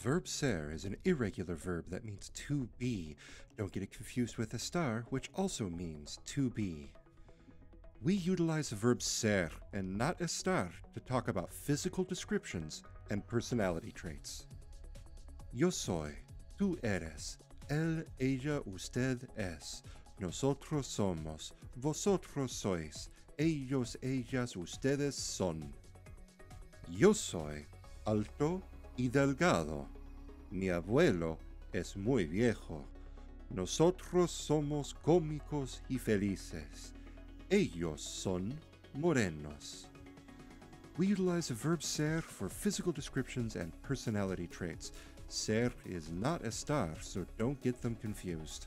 verb ser is an irregular verb that means to be. Don't get it confused with estar, which also means to be. We utilize the verb ser and not estar to talk about physical descriptions and personality traits. Yo soy, tú eres, él, ella, usted es, nosotros somos, vosotros sois, ellos, ellas, ustedes son. Yo soy alto y delgado. Mi abuelo es muy viejo. Nosotros somos cómicos y felices. Ellos son morenos. We utilize the verb ser for physical descriptions and personality traits. Ser is not estar, so don't get them confused.